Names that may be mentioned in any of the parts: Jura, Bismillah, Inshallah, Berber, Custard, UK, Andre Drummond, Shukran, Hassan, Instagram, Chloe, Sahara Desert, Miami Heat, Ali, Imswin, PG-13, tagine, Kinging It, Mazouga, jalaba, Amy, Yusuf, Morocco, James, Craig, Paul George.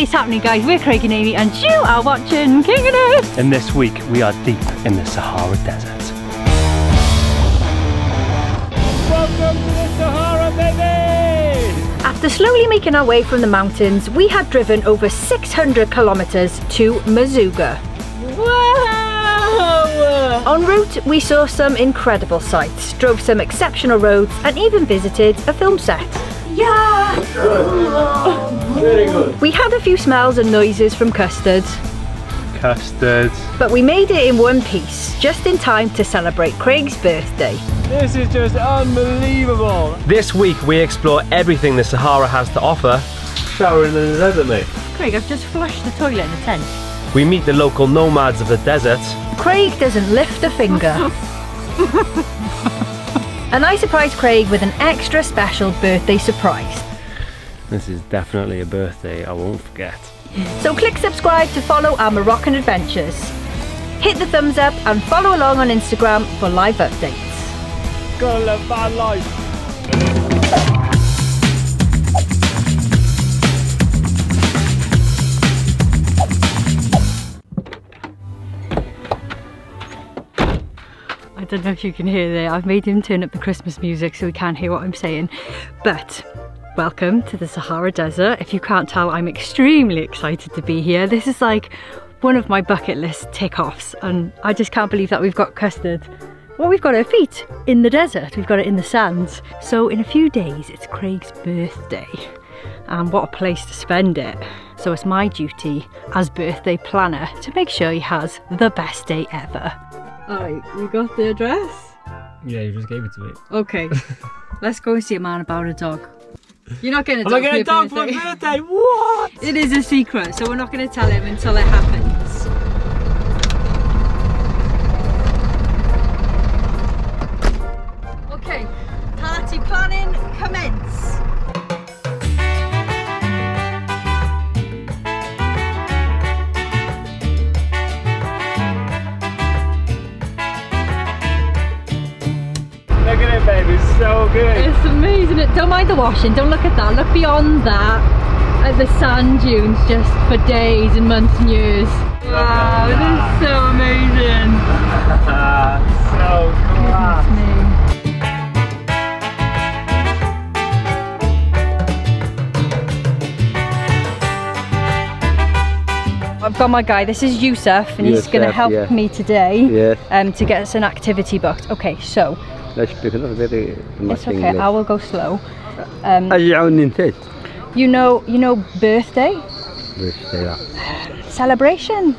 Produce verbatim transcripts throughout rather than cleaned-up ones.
What is happening, guys? We're Craig and Amy and you are watching Kinging It! And this week we are deep in the Sahara Desert. Welcome to the Sahara, baby! After slowly making our way from the mountains, we had driven over six hundred kilometres to Mazouga. Wow! En route, we saw some incredible sights, drove some exceptional roads and even visited a film set. Yeah! Good. Very good. We had a few smells and noises from Custard. Custard. But we made it in one piece, just in time to celebrate Craig's birthday. This is just unbelievable. This week we explore everything the Sahara has to offer. Shower in the desert, mate. Craig, I've just flushed the toilet in the tent. We meet the local nomads of the desert. Craig doesn't lift a finger. And I surprised Craig with an extra special birthday surprise. This is definitely a birthday I won't forget. So click subscribe to follow our Moroccan adventures. Hit the thumbs up and follow along on Instagram for live updates. Gonna live my life. I don't know if you can hear there, I've made him turn up the Christmas music so he can't hear what I'm saying. But welcome to the Sahara Desert. If you can't tell, I'm extremely excited to be here. This is like one of my bucket list tick-offs and I just can't believe that we've got Custard. Well, we've got her feet in the desert, we've got it in the sands. So in a few days it's Craig's birthday and what a place to spend it. So it's my duty as birthday planner to make sure he has the best day ever. Alright, you got the address? Yeah, you just gave it to me. Okay, let's go and see a man about a dog. You're not getting a dog. I'm not getting a dog for my birthday. What? It is a secret, so we're not going to tell him until it happens. Okay, party planning commence. So good. It's amazing. Don't mind the washing, don't look at that, look beyond that at the sand dunes just for days and months and years. Wow, this is so amazing. So class. I've got my guy, this is Yusuf and Yusuf, he's going to help yeah. me today yeah. um, to get us an activity booked. Okay, so it's okay, I will go slow. Um, you know, you know, birthday? Birthday, yeah. Celebration?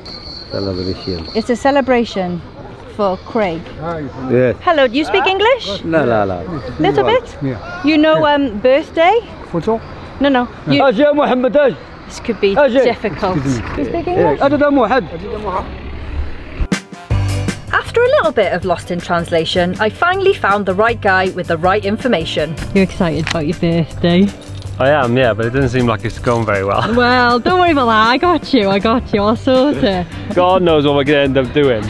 Celebration. It's a celebration for Craig. Yes. Hello, do you speak English? No, no, no. Little bit? Yeah. You know um, birthday? No, no. You, this could be difficult. Do you speak English? After a little bit of lost in translation, I finally found the right guy with the right information. You're excited about your birthday? I am, yeah, but it doesn't seem like it's gone very well. Well, don't worry about that, I got you, I got you, I'll sort it. God knows what we're going to end up doing.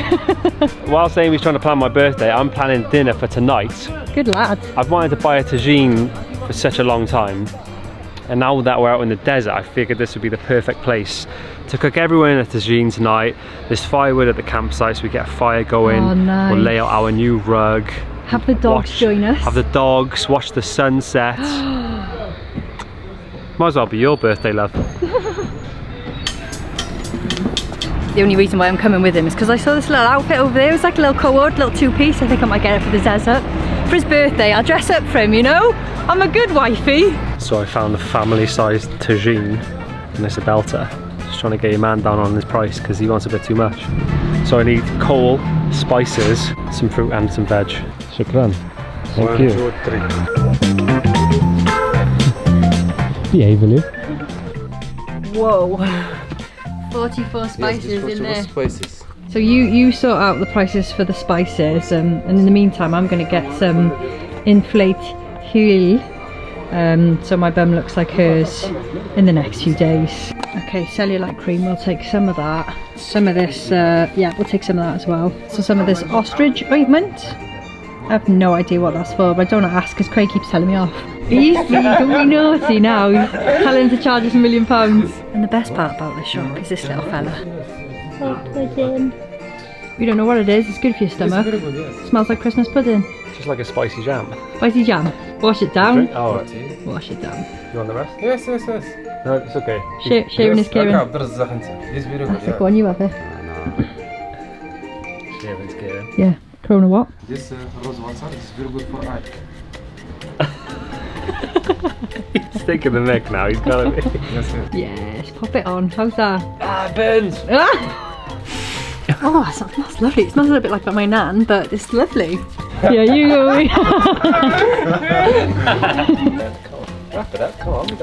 Whilst Amy's trying to plan my birthday, I'm planning dinner for tonight. Good lad. I've wanted to buy a tagine for such a long time. And now that we're out in the desert, I figured this would be the perfect place to cook everyone in a tagine tonight. There's firewood at the campsite, so we get a fire going. Oh, nice. We'll lay out our new rug. Have the dogs watch, join us. Have the dogs, watch the sunset. Might as well be your birthday, love. The only reason why I'm coming with him is because I saw this little outfit over there. It was like a little cord, little two-piece. I think I might get it for the desert. For his birthday, I'll dress up for him, you know? I'm a good wifey. So I found a family-sized tagine, and it's a belter. Just trying to get your man down on his price because he wants a bit too much. So I need coal, spices, some fruit and some veg. Shukran. Thank One, you. Two, three. Behave, will you? Whoa. forty-four spices yes, forty-four in there. Spices. So you, you sort out the prices for the spices, um, and in the meantime I'm going to get some inflate huile, um, so my bum looks like hers in the next few days. Okay, cellulite cream, we'll take some of that. Some of this, uh, yeah, we'll take some of that as well. So some of this ostrich ointment. I have no idea what that's for, but I don't want to ask because Craig keeps telling me off. He used to be going naughty, now he's telling to charge us a million pounds. And the best part about the shop is this little fella. We don't know what it is, it's good for your stomach. One, yeah. Smells like Christmas pudding. Just like a spicy jam. Spicy jam. Wash it down. Oh, right. Wash it down. You want the rest? Yes, yes, yes. No, it's okay. Sh shaving yes. is caring. That's the one you have it. Shaving's caring. Yeah. Corona what? This uh, rose water is very good for eye. He's taking the neck now, he's telling me. Yes, yes. Yes, pop it on. How's that? Ah, it burns! Ah! Oh, that smells lovely. It smells a little bit like my nan, but it's lovely. Yeah, you go.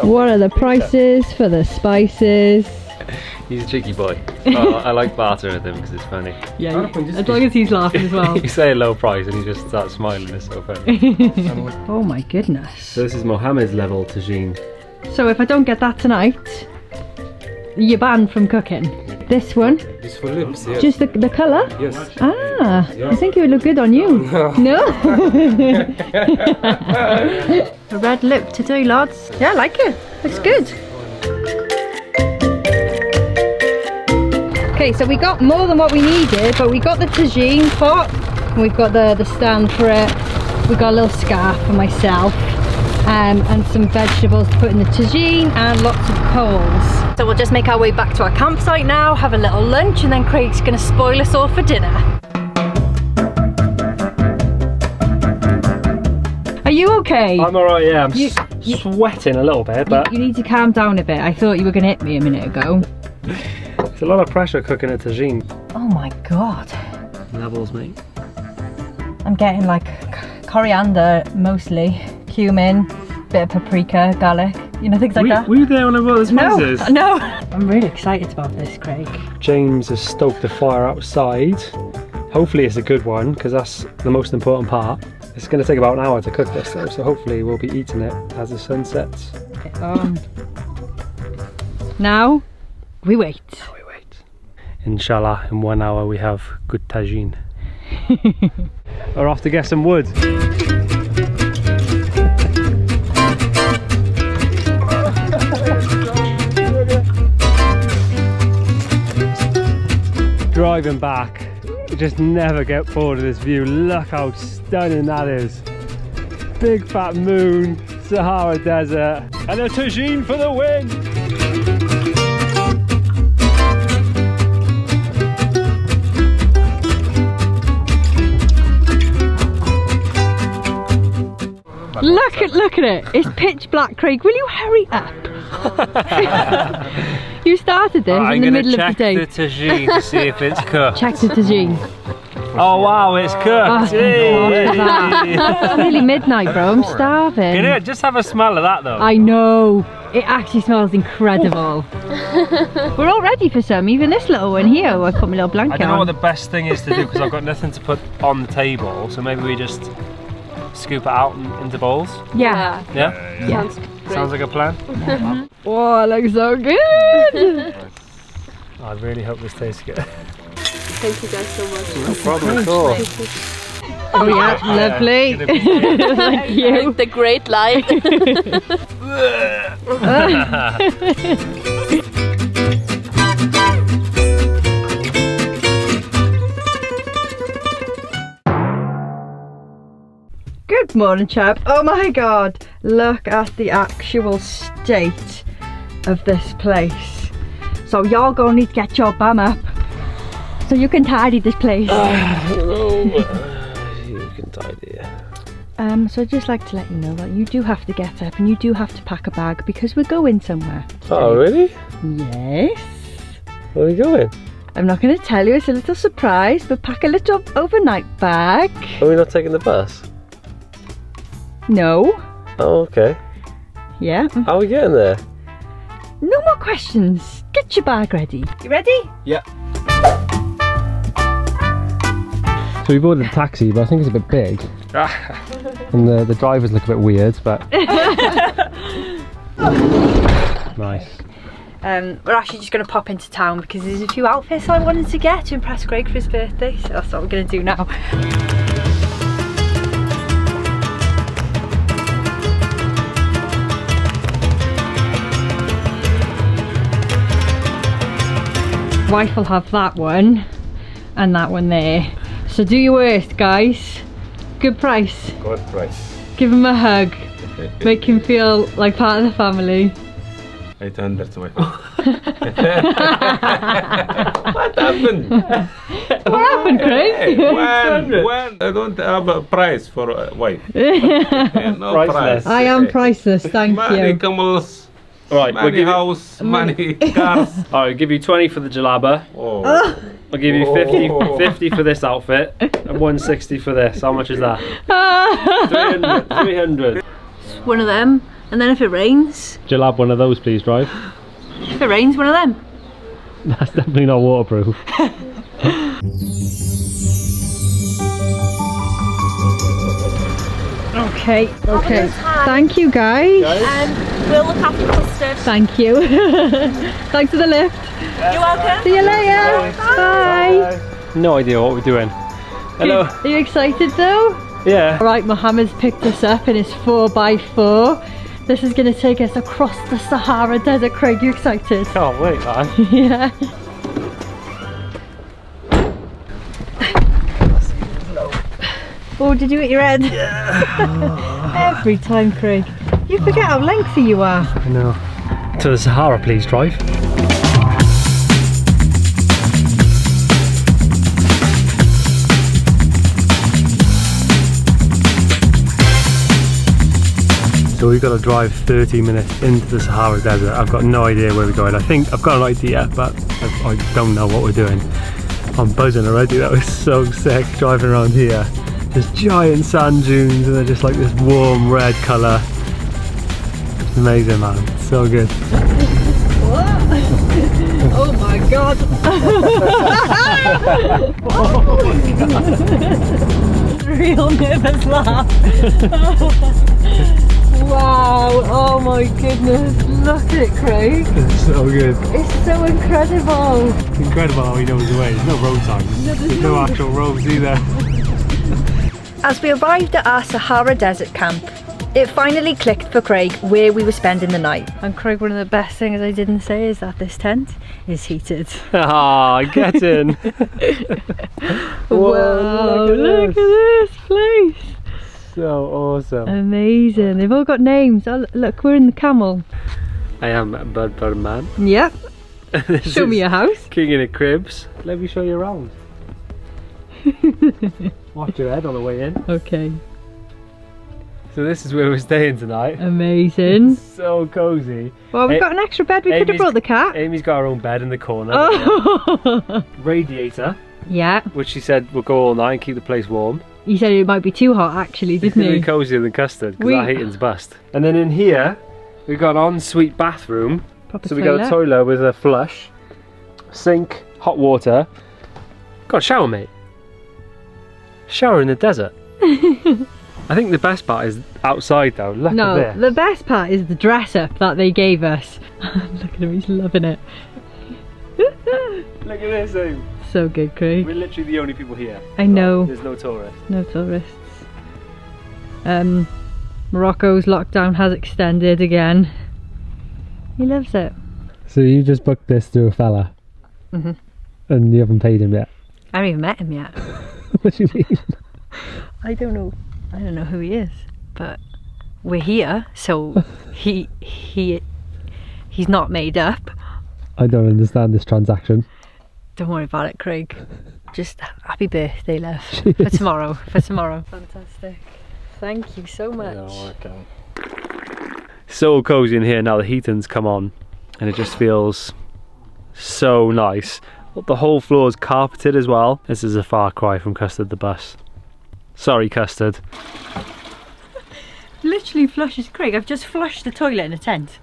What are the prices for the spices? He's a cheeky boy. Oh, I like bartering with him because it's funny. Yeah, as long as he's laughing as well. You say a low price and he just starts smiling, it's so funny. Oh my goodness. So this is Mohammed's level tagine. So if I don't get that tonight, you're banned from cooking. This one? Just for lips, yeah. Just the, the colour? Yes. Ah, yeah. I think it would look good on you. No? No? A red lip today, lads. Yeah, I like it. Looks good. Okay, so we got more than what we needed, but we got the tagine pot, and we've got the, the stand for it. We got a little scarf for myself, um, and some vegetables to put in the tagine, and lots of coals. So we'll just make our way back to our campsite now, have a little lunch, and then Craig's gonna spoil us all for dinner. Are you okay? I'm alright, yeah. I'm you, you, sweating a little bit, but... You, you need to calm down a bit. I thought you were gonna hit me a minute ago. It's a lot of pressure cooking a tagine. Oh my god. Levels, mate. I'm getting like coriander mostly, cumin, bit of paprika, garlic, you know, things like we, that. Were you there when I bought this messes? No, no. I'm really excited about this, Craig. James has stoked the fire outside. Hopefully it's a good one, because that's the most important part. It's going to take about an hour to cook this though, so hopefully we'll be eating it as the sun sets. Get on. Now, we wait. Now we Inshallah, in one hour we have good tagine. We're off to get some wood. Driving back, you just never get bored of this view. Look how stunning that is. Big fat moon, Sahara Desert, and a tagine for the win! Look at look at it. It's pitch black, Craig. Will you hurry up? You started this right, in the middle of the day. I'm going to check the tagine to see if it's cooked. Check the tagine. Oh wow, it's cooked. Oh, it's nearly midnight, bro. I'm starving. You know, just have a smell of that though. I know. It actually smells incredible. We're all ready for some. Even this little one here. I put my little blanket on. I don't know on. what the best thing is to do because I've got nothing to put on the table. So maybe we just scoop it out into bowls. Yeah. Yeah. yeah. yeah. yeah. Sounds, Sounds like a plan. Oh, it looks so good. I really hope this tastes good. Thank you guys so much. No problem at all. Oh yeah, uh, lovely. Thank you. The great life. Good morning, chap. Oh my god, look at the actual state of this place. So y'all gonna need to get your bum up so you can tidy this place. Uh, no. You can tidy it. Um, so I'd just like to let you know that you do have to get up and you do have to pack a bag because we're going somewhere today. Oh really? Yes. Where are we going? I'm not going to tell you, it's a little surprise, but pack a little overnight bag. Are we not taking the bus? No. Oh, okay. Yeah. How are we getting there? No more questions. Get your bag ready. You ready? Yeah. So we boarded a taxi, but I think it's a bit big. And the, the drivers look a bit weird, but... Nice. Um, we're actually just going to pop into town because there's a few outfits I wanted to get to impress Greg for his birthday, so that's what we're going to do now. wife will have that one and that one there. So do your worst, guys. Good price. Good price. Give him a hug. Make him feel like part of the family. I turned that to my phone. What happened? What happened, Craig? When? When? I don't have a price for a wife. No priceless. Price. I am priceless, thank money you. Money camels, right, money we'll house, money cars. Alright, I'll give you twenty for the jalaba. Oh. I'll give you oh. fifty, fifty for this outfit and one sixty for this. How much is that? three hundred. It's one of them. And then if it rains... Jalab one of those please, drive. If it rains, one of them. That's definitely not waterproof. Okay, okay. Thank you guys. And um, we'll look after Custard. Thank you. Thanks for the lift. Yes. You're welcome. See you later. Bye. Bye. Bye. No idea what we're doing. Hello. Are you excited though? Yeah. Alright, Mohammed's picked us up in his four by four. This is going to take us across the Sahara Desert. Craig, you excited? Can't wait, man. Yeah. Oh, did you hit your head? Yeah. Every time, Craig. You forget how lengthy you are. I know. To the Sahara, please, drive. So we've got to drive thirty minutes into the Sahara Desert. I've got no idea where we're going. I think I've got an idea, but I, I don't know what we're doing. I'm buzzing already. That was so sick driving around here. There's giant sand dunes and they're just like this warm red colour. It's amazing, man. It's so good. What? Oh my god. Oh. Real nervous laugh. Wow, oh my goodness, look at it, Craig. It's so good. It's so incredible. It's incredible how he knows the way. There's no road signs. No, there's there's no, no actual roads either. As we arrived at our Sahara Desert camp, it finally clicked for Craig where we were spending the night. And Craig, one of the best things I didn't say is that this tent is heated. Ah, oh, get in. Whoa, wow, look at this place. So awesome. Amazing. They've all got names. Oh, look, we're in the camel. I am a Berber man. Yep. Show me your house. Kinging It cribs. Let me show you around. Watch your head on the way in. Okay. So this is where we're staying tonight. Amazing. It's so cozy. Well, we've a got an extra bed. We Amy's, could have brought the cat. Amy's got her own bed in the corner. Oh. Radiator. Yeah. Which she said will go all night and keep the place warm. You said it might be too hot actually, didn't you? It's cozier than Custard because that heating's bust. And then in here, we've got an ensuite bathroom. Proper so we got a toilet with a flush, sink, hot water. Got a shower, mate. Shower in the desert. I think the best part is outside though. Look no, at this. No, the best part is the dress up that they gave us. Look at him, he's loving it. Look at this, Amy. So good, Craig. We're literally the only people here. I know. There's no tourists. No tourists. Um, Morocco's lockdown has extended again. He loves it. So you just booked this through a fella? Mm-hmm. And you haven't paid him yet? I haven't even met him yet. What do you mean? I don't know. I don't know who he is, but we're here, so he he he's not made up. I don't understand this transaction. Don't worry about it, Craig. Just happy birthday, love. Jeez. For tomorrow. For tomorrow. Fantastic. Thank you so much. You're welcome. So cozy in here now. The heating's come on, and it just feels so nice. The whole floor is carpeted as well. This is a far cry from Custard the bus. Sorry, Custard. Literally flushes Craig. I've just flushed the toilet in a tent.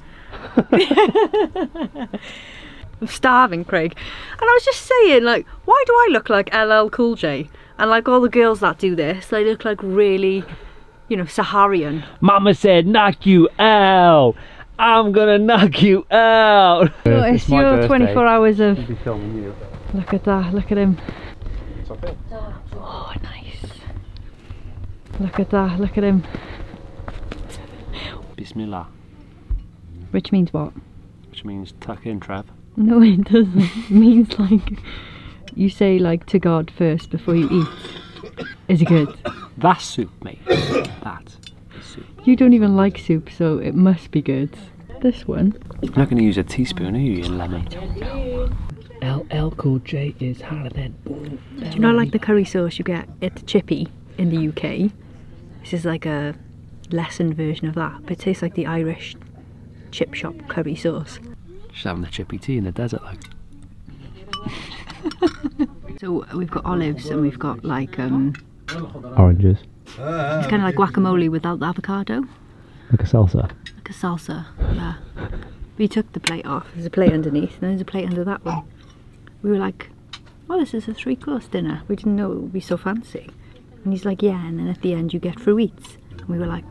I'm starving, Craig. And I was just saying, like, why do I look like L L Cool J? And like all the girls that do this, they look like really, you know, Saharian. Mama said, knock you out. I'm gonna knock you out. No, it's, it's your twenty-four hours of... Be filming you. Look at that, look at him. It's okay. Oh, nice. Look at that, look at him. Bismillah. Which means what? Which means tuck in, Trav. No, it doesn't. It means like you say like to God first before you eat. Is it good? That's soup, mate. That is soup. You don't even like soup, so it must be good. This one. You're not going to use a teaspoon, are you, you lemon? L L called J is harder than. Do you not like the curry sauce you get at the Chippy in the U K? This is like a lessened version of that, but it tastes like the Irish chip shop curry sauce. She's having the chippy tea in the desert, like. So we've got olives and we've got like um, oranges. It's kind of like guacamole without the avocado. Like a salsa. Like a salsa, yeah. We took the plate off. There's a plate underneath, and there's a plate under that one. We were like, "Oh, this is a three-course dinner. We didn't know it would be so fancy." And he's like, "Yeah, and then at the end you get fruits." And we were like,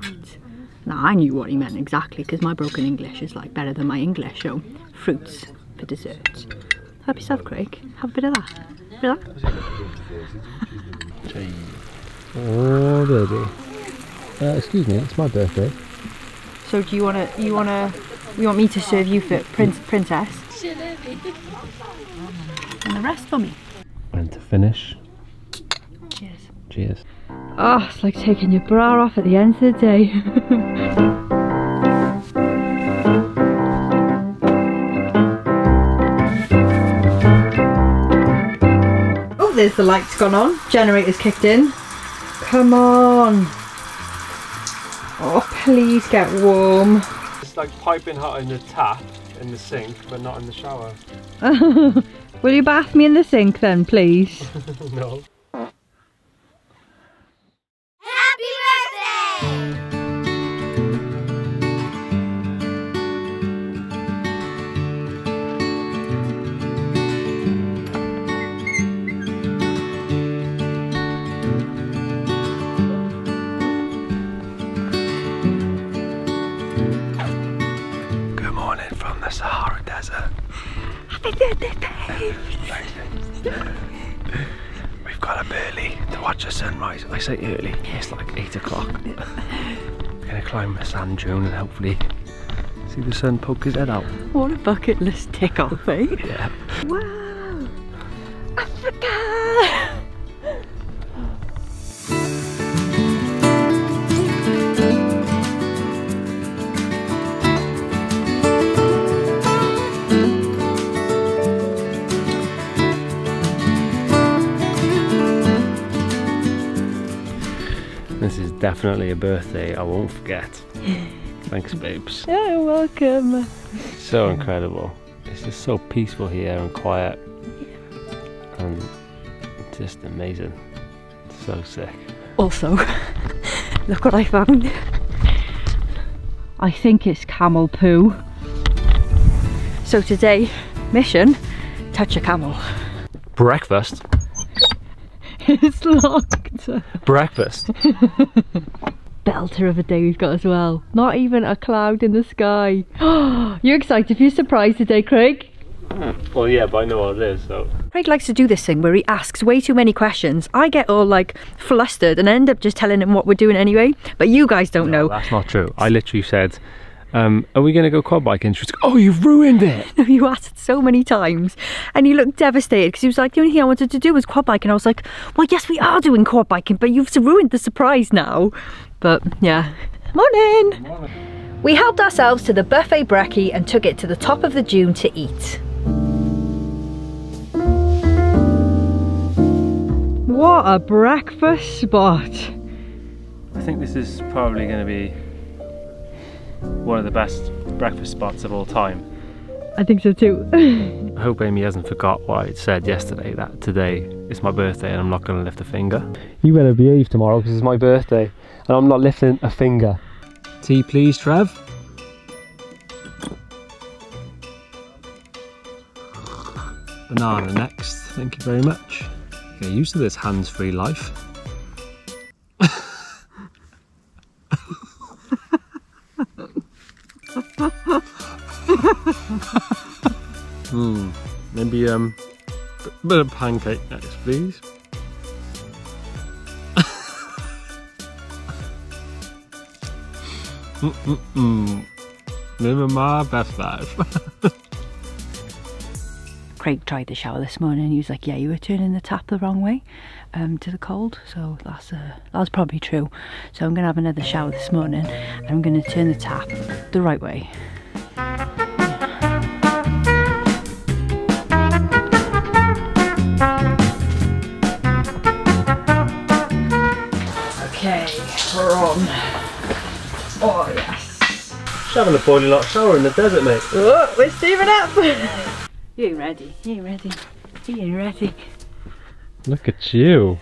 "Fruits." Now I knew what he meant exactly because my broken English is like better than my English. So fruits for dessert. Help yourself, Craig. Have a bit of that. A bit of that. Oh baby. Uh, excuse me, it's my birthday. So do you wanna? You wanna? You want me to serve you for prince, princess? And the rest for me. And to finish. Cheers. Cheers. Oh, it's like taking your bra off at the end of the day. Oh, there's the lights gone on. Generator's kicked in. Come on. Oh, please get warm. It's like piping hot in the tap, in the sink, but not in the shower. Will you bath me in the sink then, please? No. Sahara Desert. Happy birthday, Dave! We've got up early to watch the sunrise. I say early, it's like eight o'clock. We're gonna climb a sand dune and hopefully see the sun poke his head out. What a bucket list tick off, eh? Yeah. Wow! Africa! This is definitely a birthday I won't forget. Thanks, babes. You're welcome. So incredible. It's just so peaceful here and quiet. And just amazing. So sick. Also, look what I found. I think it's camel poo. So today, mission, touch a camel. Breakfast? It's locked. Breakfast. Belter of a day we've got as well. Not even a cloud in the sky. You're excited for your surprise today, Craig? Well, yeah, but I know what it is, so. Craig likes to do this thing where he asks way too many questions. I get all like flustered and end up just telling him what we're doing anyway. But you guys don't no, know. That's not true. I literally said, Um, are we going to go quad biking? She was like, oh, you've ruined it! No, you asked it so many times and he looked devastated because he was like, the only thing I wanted to do was quad biking. I was like, well, yes, we are doing quad biking, but you've ruined the surprise now. But yeah. Morning! Morning. We helped ourselves to the buffet brekkie and took it to the top of the dune to eat. What a breakfast spot! I think this is probably going to be one of the best breakfast spots of all time. I think so too. I hope Amy hasn't forgot what I said yesterday, that today is my birthday and I'm not going to lift a finger. You better behave tomorrow because it's my birthday and I'm not lifting a finger. Tea please, Trev. Banana next, thank you very much. Get used to this hands-free life. Hmm, maybe um, a bit of pancake next, please. Mm-mm-mm. Living my best life. Craig tried the shower this morning and he was like, yeah, you were turning the tap the wrong way um, to the cold. So that's, uh, that's probably true. So I'm going to have another shower this morning and I'm going to turn the tap the right way. Okay, we're on. Oh yes. She's having a boiling hot shower in the desert, mate. Oh, we're steaming up. You ain't ready, you ain't ready, you ain't ready. Look at you,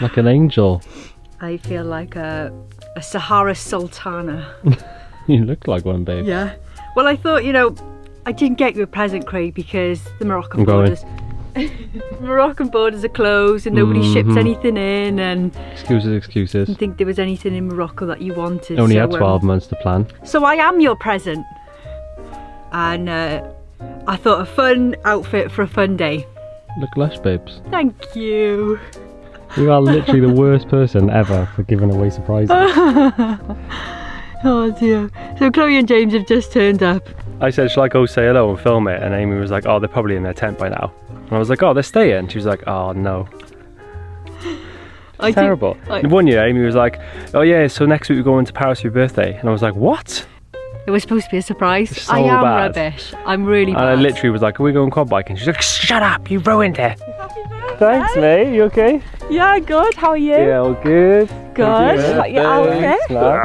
like an angel. I feel like a, a Sahara sultana. You look like one, babe. Yeah. Well, I thought, you know, I didn't get you a present, Craig, because the Moroccan I'm borders... the Moroccan borders are closed and nobody mm-hmm. ships anything in and... Excuses, excuses. I didn't think there was anything in Morocco that you wanted. Only so had twelve um, months to plan. So I am your present. And... Uh, I thought a fun outfit for a fun day. Look lush, babes. Thank you. You are literally the worst person ever for giving away surprises. Oh dear. So Chloe and James have just turned up. I said, shall I go say hello and film it? And Amy was like, oh, they're probably in their tent by now. And I was like, oh, they're staying. And she was like, oh, no. It's terrible. I... One year, Amy was like, oh yeah, so next week we're going to Paris for your birthday. And I was like, what? It was supposed to be a surprise. So I am bad. Rubbish. I'm really bad. And I literally was like, are we going quad biking? She's like, shut up, you ruined it. Happy birthday. Thanks, mate. You okay? Yeah, good. How are you? Yeah, all good. Good. You got your outfit? No.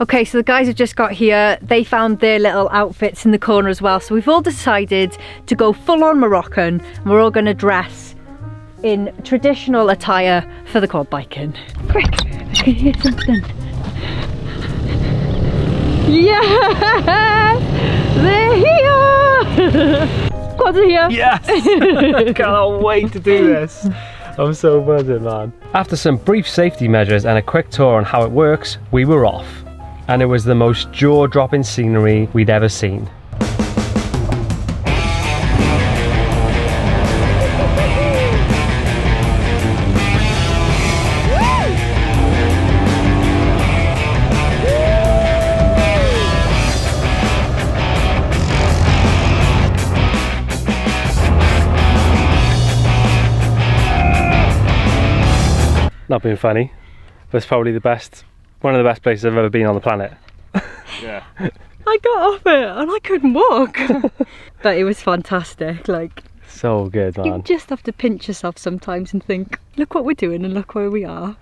Okay, so the guys have just got here. They found their little outfits in the corner as well. So we've all decided to go full on Moroccan. And we're all going to dress in traditional attire for the quad biking. Quick, I can hear something. Yes! They're here! Quads are here! Yes! I cannot wait to do this. I'm so buzzing, man. After some brief safety measures and a quick tour on how it works, we were off. And it was the most jaw-dropping scenery we'd ever seen. Not being funny, but it's probably the best, one of the best places I've ever been on the planet. Yeah. I got off it and I couldn't walk. But it was fantastic, like. So good, man. You just have to pinch yourself sometimes and think, look what we're doing and look where we are.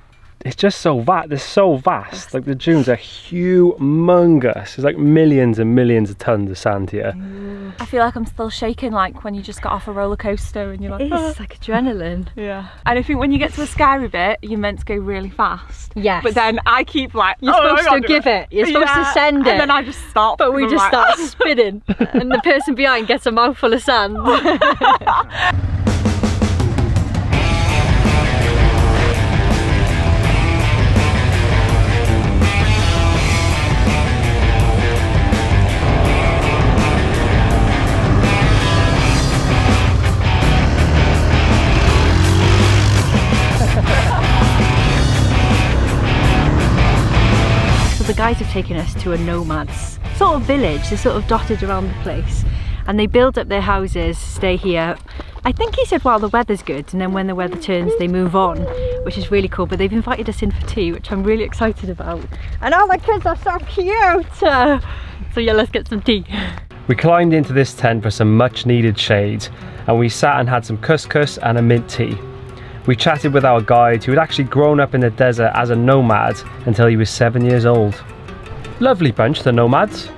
It's just so vast, they're so vast. Like the dunes are humongous. There's like millions and millions of tons of sand here. Mm. I feel like I'm still shaking like when you just got off a roller coaster and you're like, oh. It's like adrenaline. Yeah. And I think when you get to the scary bit, you're meant to go really fast. Yes. But then I keep like, you're oh, supposed no, to give it. it. You're supposed yeah. to send it. And then I just stop. But we just like... start spinning and the person behind gets a mouthful of sand. Guys have taken us to a nomads sort of village. They're sort of dotted around the place and they build up their houses, stay here. I think he said while the weather's good, and then when the weather turns they move on, which is really cool. But they've invited us in for tea, which I'm really excited about, and all the kids are so cute. Uh, so yeah, let's get some tea. We climbed into this tent for some much needed shade and we sat and had some couscous and a mint tea. We chatted with our guide, who had actually grown up in the desert as a nomad until he was seven years old. Lovely bunch, the nomads.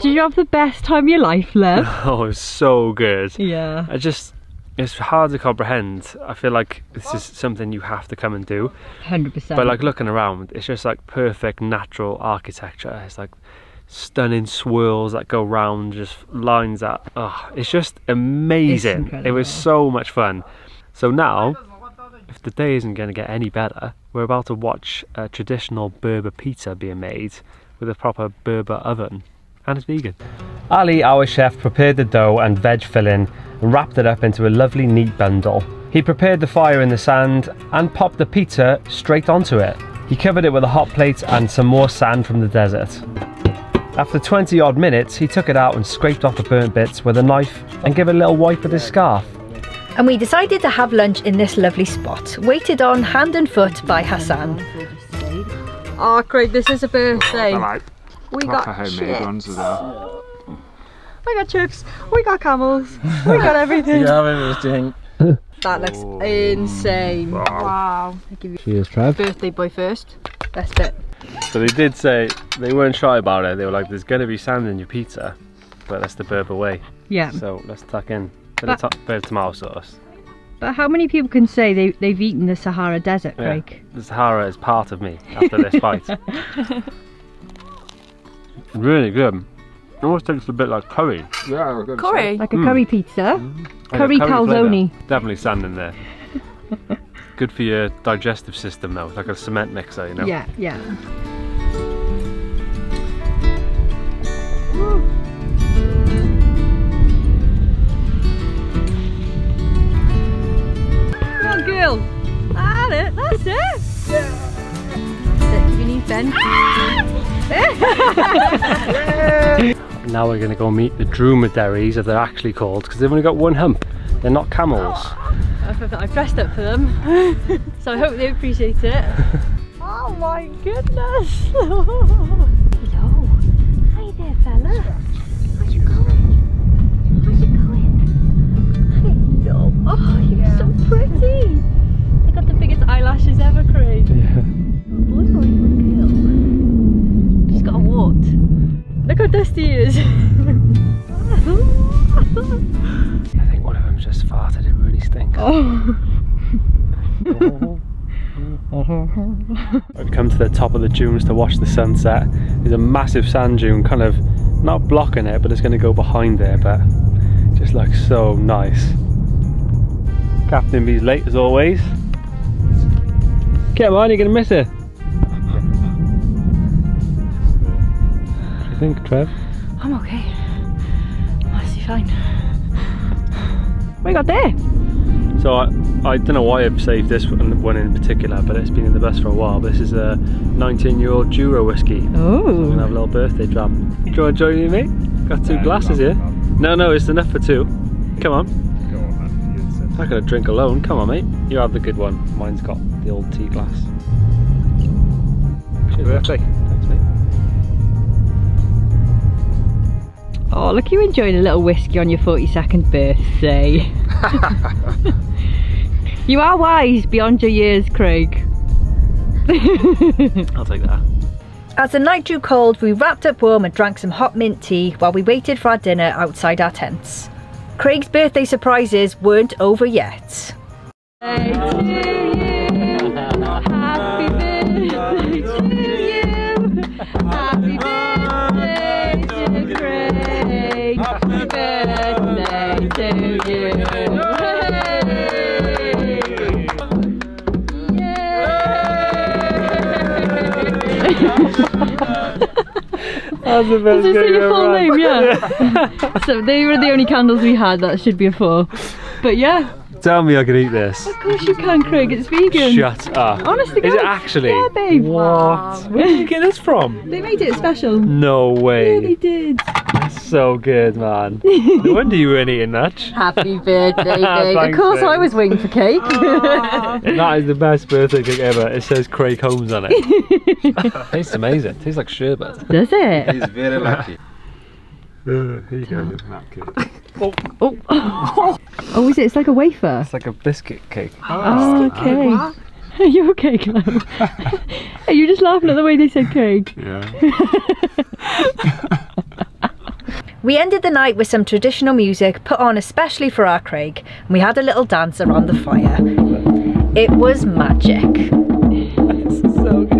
Do you have the best time of your life, love? Oh, it's so good. Yeah. I just, it's hard to comprehend. I feel like this is something you have to come and do. one hundred percent. But like looking around, it's just like perfect natural architecture. It's like stunning swirls that go round, just lines that, oh, it's just amazing. It's it was so much fun. So now, if the day isn't going to get any better, we're about to watch a traditional Berber pizza being made with a proper Berber oven, and it's vegan. Ali, our chef, prepared the dough and veg filling and wrapped it up into a lovely neat bundle. He prepared the fire in the sand and popped the pizza straight onto it. He covered it with a hot plate and some more sand from the desert. After twenty odd minutes, he took it out and scraped off the burnt bits with a knife and gave a little wipe with his scarf. And we decided to have lunch in this lovely spot, waited on hand and foot by Hassan. Oh, Craig, this is a birthday. Like, we like got homemade ones as well. We got chips, we got camels, we got everything. Yeah, everything. That looks oh, insane. Wow. wow. Cheers, Trav. Birthday boy first. Best bit. So they did say, they weren't shy about it. They were like, there's going to be sand in your pizza, but that's the Berber way. Yeah. So let's tuck in a bit of, bit of tomato sauce. But how many people can say they, they've eaten the Sahara Desert, Craig? Yeah. The Sahara is part of me after this bite. Really good. It almost tastes a bit like curry. Yeah, curry? Like a mm. curry pizza? Mm. Curry, like curry calzone. Flavor. Definitely sand in there. Good for your digestive system though, like a cement mixer, you know? Yeah, yeah. Come on, girl. That's it, that's it. That's it, you need Ben. Now we're going to go meet the dromedaries, as they're actually called, because they've only got one hump. They're not camels. Oh. I've dressed up for them, so I hope they appreciate it. Oh my goodness! Hello! Hi there, fella! How's it going? How's it going? Hello! Oh, you're yeah. so pretty! They got the biggest eyelashes ever, Craig. Yeah. Boy or girl? She's got a wart. Look how dusty he is! I think one of them just farted, it really stinks. Oh. I've come to the top of the dunes to watch the sunset. There's a massive sand dune kind of, not blocking it, but it's going to go behind there, but it just looks so nice. Captain B's late as always. Come on, you're going to miss it. What do you think, Trev? I'm okay. What we got there? So I, I don't know why I've saved this one in particular, but it's been in the best for a while. This is a nineteen year old Jura whiskey. Oh. So I'm going to have a little birthday drop. Do you want to join me, mate? Got two yeah, glasses here. No, no, it's enough for two. Come on. Go on, I'm not going to drink alone. Come on, mate. You have the good one. Mine's got the old tea glass. Happy birthday. Thanks, mate. Oh, look, you enjoying a little whiskey on your forty-second birthday. You are wise beyond your years, Craig. I'll take that. As the night drew cold, we wrapped up warm and drank some hot mint tea while we waited for our dinner outside our tents. Craig's birthday surprises weren't over yet. Happy birthday to you. Happy birthday to you. Happy birthday to Craig. Happy birthday to you! Yay! Yay! That's the best game ever. Your full name, yeah. So they were the only candles we had. That should be a four. But yeah. Tell me I can eat this. Of course you can, Craig, it's vegan. Shut up. Honestly, is it actually? Yeah, babe. What? Wow. Where did you get this from? They made it special. No way. Yeah, they did. That's so good, man. No wonder you weren't eating that. Happy birthday, Craig. Of course, I was waiting for cake. That is the best birthday cake ever. It says Craig Holmes on it. Tastes amazing. Tastes like sherbet. Does it? He's very lucky. Uh, here you go, look at that. Oh. Oh. Oh. Oh, is it? It's like a wafer. It's like a biscuit cake. Oh, oh okay. What? Are you okay, Chloe? Are you just laughing at the way they said cake? Yeah. We ended the night with some traditional music put on especially for our Craig, and we had a little dance around the fire. It was magic. This is so good.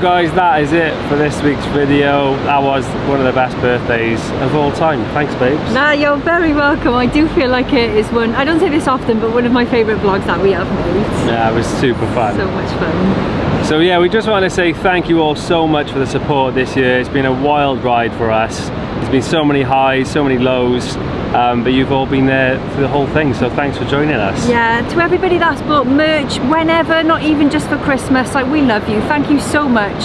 So guys, that is it for this week's video. That was one of the best birthdays of all time. Thanks, babes. Nah, you're very welcome. I do feel like it is one, I don't say this often, but one of my favourite vlogs that we have made. Yeah, it was super fun. So much fun. So yeah, we just want to say thank you all so much for the support this year. It's been a wild ride for us. There's been so many highs, so many lows. Um, but you've all been there for the whole thing, so thanks for joining us. Yeah, to everybody that's bought merch whenever, not even just for Christmas, like, we love you. Thank you so much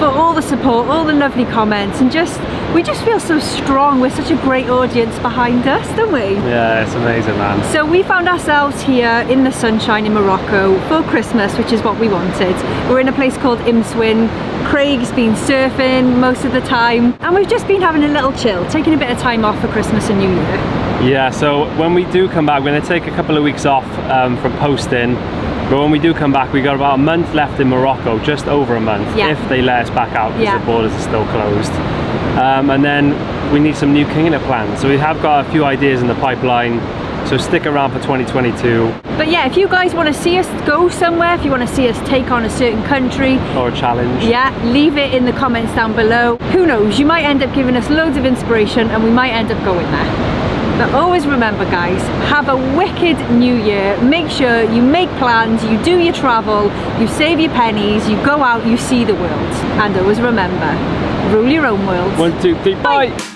for all the support, all the lovely comments, and just, we just feel so strong. We're such a great audience behind us, don't we? Yeah, it's amazing, man. So we found ourselves here in the sunshine in Morocco for Christmas, which is what we wanted. We're in a place called Imswin. Craig's been surfing most of the time, and we've just been having a little chill, taking a bit of time off for Christmas and New Year. Yeah, so when we do come back, we're going to take a couple of weeks off um, from posting. But when we do come back, we got about a month left in Morocco, just over a month, yeah. If they let us back out, because yeah. The borders are still closed. Um, and then we need some new Kinging It plans. So we have got a few ideas in the pipeline, so stick around for twenty twenty-two. But yeah, if you guys want to see us go somewhere, if you want to see us take on a certain country or a challenge, yeah, leave it in the comments down below. Who knows, you might end up giving us loads of inspiration and we might end up going there. But always remember, guys, have a wicked new year. Make sure you make plans, you do your travel, you save your pennies, you go out, you see the world. And always remember, rule your own world. One, two, three, bye! Bye.